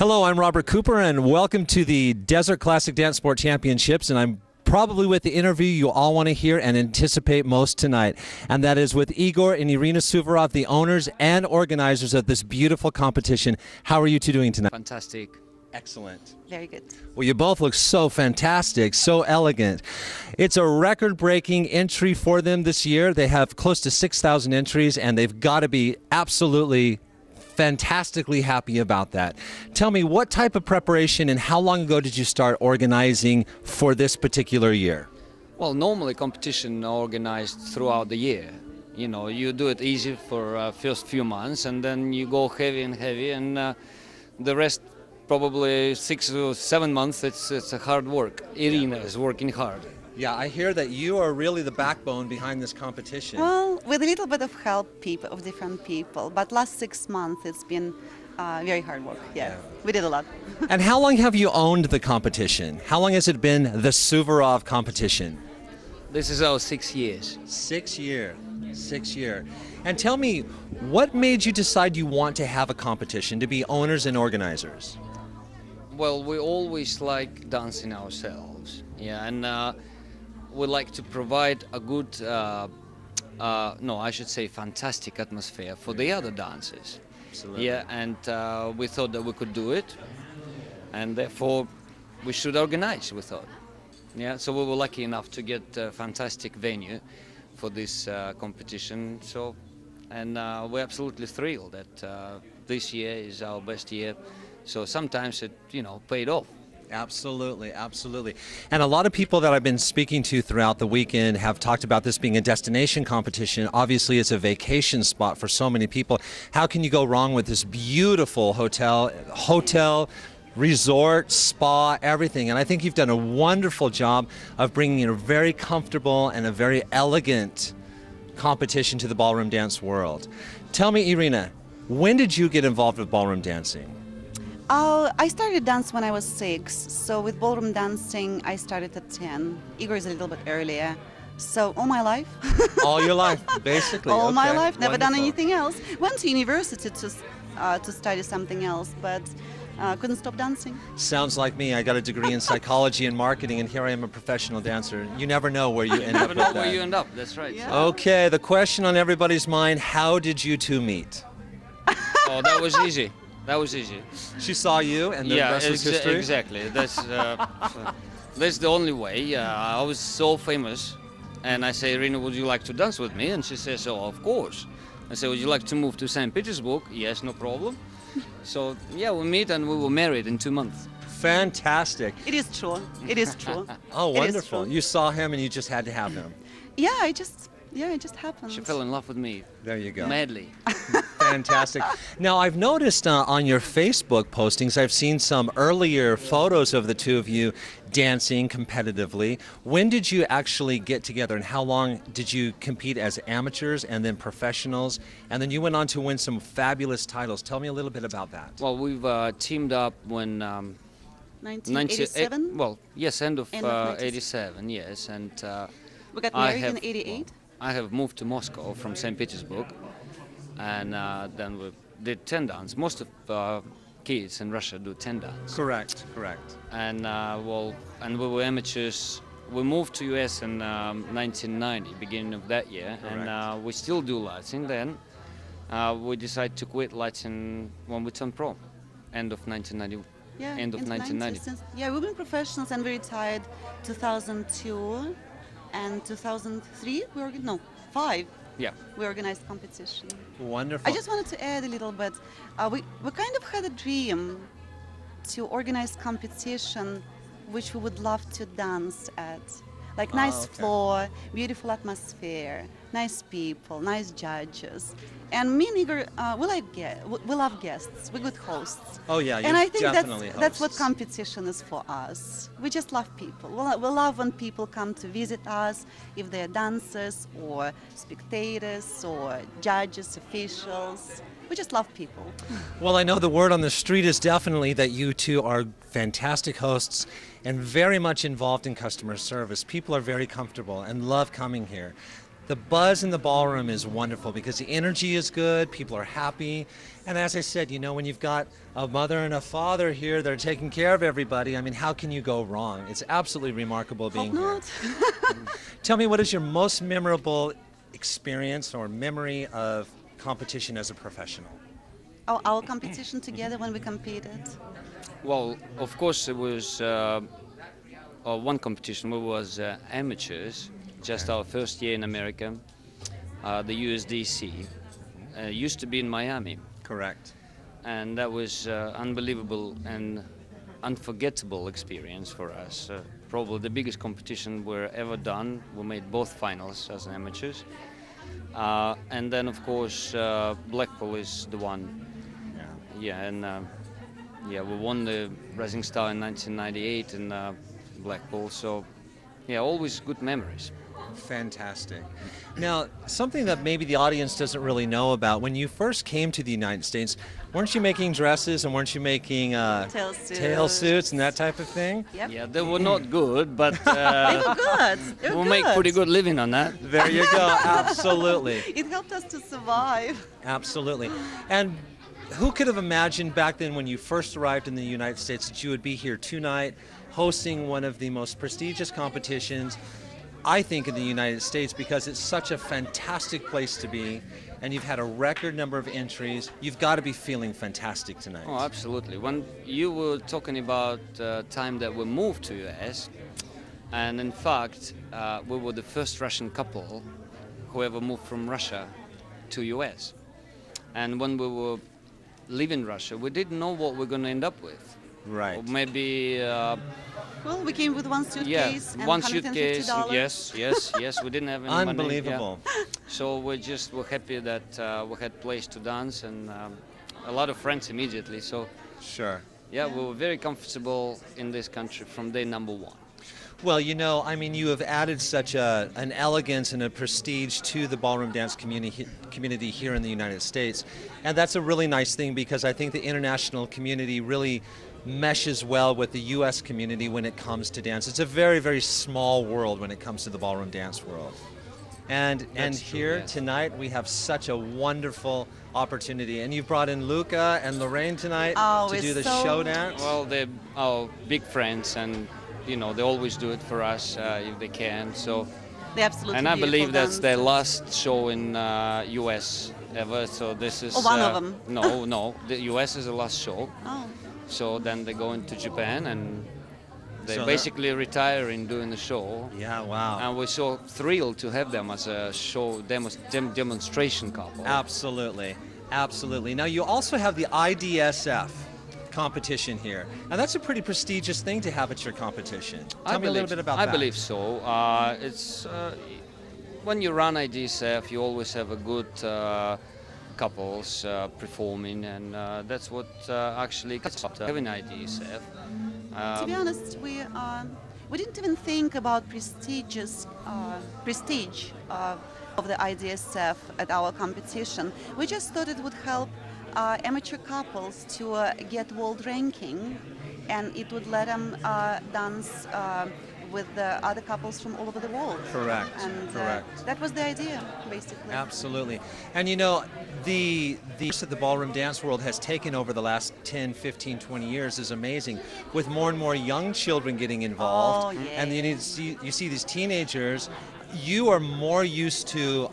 Hello, I'm Robert Cooper, and welcome to the Desert Classic Dancesport Championships, and I'm probably with the interview you all want to hear and anticipate most tonight, and that is with Igor and Irina Suvorov, the owners and organizers of this beautiful competition. How are you two doing tonight? Fantastic. Excellent. Very good. Well, you both look so fantastic, so elegant. It's a record-breaking entry for them this year. They have close to 6,000 entries, and they've got to be absolutely fantastically happy about that. Tell me, what type of preparation and how long ago did you start organizing for this particular year? Well, normally competition organized throughout the year. You know, you do it easy for first few months, and then you go heavy and heavy, and the rest probably 6 or 7 months. It's a hard work. Irina is working hard. Yeah, I hear that you are really the backbone behind this competition. Well, with a little bit of help of different people, but last 6 months it's been very hard work. Yeah, we did a lot. And how long have you owned the competition? How long has it been the Suvorov competition? This is our 6 years. 6 year. 6 year. And tell me, what made you decide you want to have a competition, to be owners and organizers? Well, we always like dancing ourselves. Yeah, and we like to provide a good, no, I should say fantastic atmosphere for the other dancers. Absolutely. Yeah, and we thought that we could do it, and therefore we should organize, we thought. Yeah, so we were lucky enough to get a fantastic venue for this competition, so, and we're absolutely thrilled that this year is our best year, so sometimes it, you know, paid off. Absolutely, absolutely. And a lot of people that I've been speaking to throughout the weekend have talked about this being a destination competition. Obviously, it's a vacation spot for so many people. How can you go wrong with this beautiful hotel, resort, spa, everything? And I think you've done a wonderful job of bringing in a very comfortable and a very elegant competition to the ballroom dance world. Tell me, Irina, when did you get involved with ballroom dancing? I started dance when I was 6, so with ballroom dancing I started at 10. Igor is a little bit earlier, so all my life. All your life, basically. All my life, never done anything else. Went to university to study something else, but couldn't stop dancing. Sounds like me. I got a degree in psychology and marketing, and here I am, a professional dancer. You never know where you end up. You never know where you end up, that's right. Yeah. Okay, the question on everybody's mind, how did you two meet? Oh, that was easy. That was easy. She saw you, and the rest was history? Exactly. That's the only way. I was so famous, and I say, Irina, would you like to dance with me? And she says, oh, of course. I say, would you like to move to St. Petersburg? Yes, no problem. So, yeah, we meet, and we were married in 2 months. Fantastic. It is true. It is true. Oh, wonderful. You saw him, and you just had to have him. Yeah, it just happened. She fell in love with me. There you go. Madly. Fantastic. Now, I've noticed on your Facebook postings, I've seen some earlier photos of the two of you dancing competitively. When did you actually get together, and how long did you compete as amateurs and then professionals? And then you went on to win some fabulous titles. Tell me a little bit about that. Well, we've teamed up when... 1987? Well, yes, end of 87, yes. And we got married in 88? Well, I have moved to Moscow from St. Petersburg. And then we did 10 dance. Most of kids in Russia do 10 dance. Correct, correct. And well, and we were amateurs. We moved to US in 1990, beginning of that year. Correct. And we still do Latin. Then we decided to quit Latin when we turned pro, end of 1991. Yeah, end of 1990. Yeah, we've been professionals and we retired 2002 and 2003. We were no 5. Yeah. We organized competition. Wonderful. I just wanted to add a little bit. We kind of had a dream to organize competition which we would love to dance at. Like nice floor, beautiful atmosphere, nice people, nice judges. And me and Igor, we love guests. We're good hosts. Oh yeah, and I think that's what competition is for us. We just love people. We love when people come to visit us, if they're dancers or spectators or judges, officials. We just love people. Well, I know the word on the street is definitely that you two are fantastic hosts and very much involved in customer service. People are very comfortable and love coming here. the buzz in the ballroom is wonderful because the energy is good, people are happy, and as I said, you know, when you've got a mother and a father here, they're taking care of everybody, I mean, how can you go wrong? It's absolutely remarkable being here. Tell me, what is your most memorable experience or memory of competition as a professional? Our competition together when we competed? Well, of course, it was one competition. We was amateurs. Just our first year in America, the USDC, used to be in Miami. Correct. And that was unbelievable and unforgettable experience for us. Probably the biggest competition we're ever done. We made both finals as amateurs. And then, of course, Blackpool is the one. Yeah. Yeah, and yeah, we won the Rising Star in 1998 in Blackpool. So, yeah, always good memories. Fantastic. Now, something that maybe the audience doesn't really know about, when you first came to the United States, weren't you making dresses and weren't you making tail suits and that type of thing? Yep. Yeah, they were not good, but we'll make pretty good living on that. There you go, absolutely. It helped us to survive. Absolutely. And who could have imagined back then when you first arrived in the United States that you would be here tonight hosting one of the most prestigious competitions, I think, in the United States, because it's such a fantastic place to be, and you've had a record number of entries. You've got to be feeling fantastic tonight. Oh, absolutely. When you were talking about time that we moved to US, and in fact, we were the first Russian couple who ever moved from Russia to US. And when we were leaving Russia, we didn't know what we're going to end up with. Right. Or maybe... well, we came with one suitcase and one suitcase. Yes, yes, yes. We didn't have any money. Unbelievable. Yeah. So we're happy that we had place to dance and a lot of friends immediately. So sure. Yeah, yeah, we were very comfortable in this country from day number one. Well, you know, I mean, you have added such an elegance and a prestige to the ballroom dance community here in the United States, and that's a really nice thing because I think the international community really meshes well with the U.S. community when it comes to dance. It's a very, very small world when it comes to the ballroom dance world. And here tonight we have such a wonderful opportunity. And you brought in Luca and Lorraine tonight to do the show dance. Well, they're our big friends, and you know they always do it for us if they can. So, and I believe that's their last show in U.S. ever. So this is one of them. No, no, the U.S. is the last show. Oh. So then they go into Japan and they basically retire in doing the show. Yeah, wow. And we're so thrilled to have them as a show demonstration couple. Absolutely, absolutely. Now you also have the IDSF competition here. And that's a pretty prestigious thing to have at your competition. Tell me a little bit about that. I believe so. It's when you run IDSF, you always have a good couples performing, and that's what actually gets up to having IDSF. To be honest, we didn't even think about prestige of the IDSF at our competition. We just thought it would help amateur couples to get world ranking, and it would let them dance with the other couples from all over the world. Correct, and, correct. That was the idea, basically. Absolutely. And you know, the ballroom dance world has taken over the last 10, 15, 20 years is amazing, with more and more young children getting involved. Oh, yeah. And you see these teenagers. You are more used to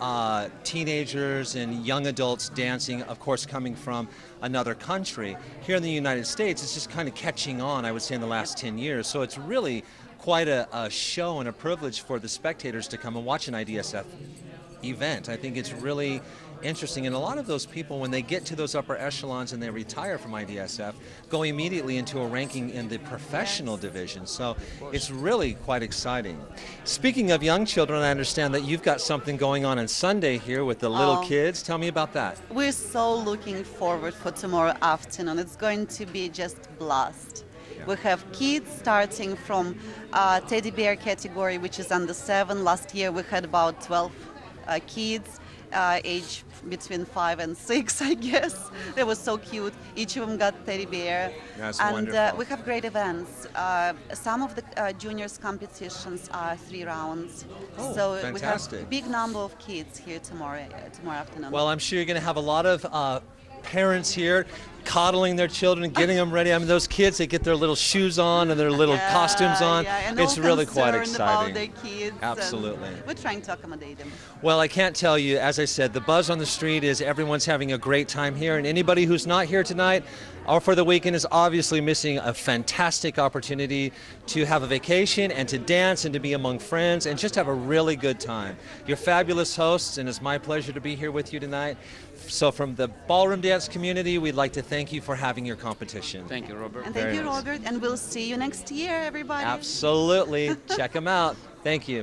teenagers and young adults dancing, of course, coming from another country. Here in the United States, it's just kind of catching on, I would say, in the last 10 years. So it's really quite a show and a privilege for the spectators to come and watch an IDSF event. I think it's really interesting, and a lot of those people, when they get to those upper echelons and they retire from IDSF, go immediately into a ranking in the professional division. So it's really quite exciting. Speaking of young children, I understand that you've got something going on Sunday here with the little kids. Tell me about that. We're so looking forward for tomorrow afternoon. It's going to be just a blast. We have kids starting from teddy bear category, which is under 7. Last year we had about 12 kids, age between 5 and 6, I guess. They were so cute. Each of them got teddy bear. That's and we have great events. Some of the juniors competitions are 3 rounds. Oh, so fantastic. We have a big number of kids here tomorrow afternoon. Well, I'm sure you're going to have a lot of parents here coddling their children, getting them ready. I mean, those kids, they get their little shoes on and their little costumes on. Yeah, and it's really quite exciting. About their kids. Absolutely. We're trying to accommodate them. Well, I can't tell you, as I said, the buzz on the street is everyone's having a great time here, and anybody who's not here tonight or for the weekend is obviously missing a fantastic opportunity to have a vacation and to dance and to be among friends and just have a really good time. You're fabulous hosts, and it's my pleasure to be here with you tonight. So from the ballroom dance community, we'd like to thank you for having your competition. Thank you, Robert. And thank you, Robert. And we'll see you next year, everybody. Absolutely. Check them out. Thank you.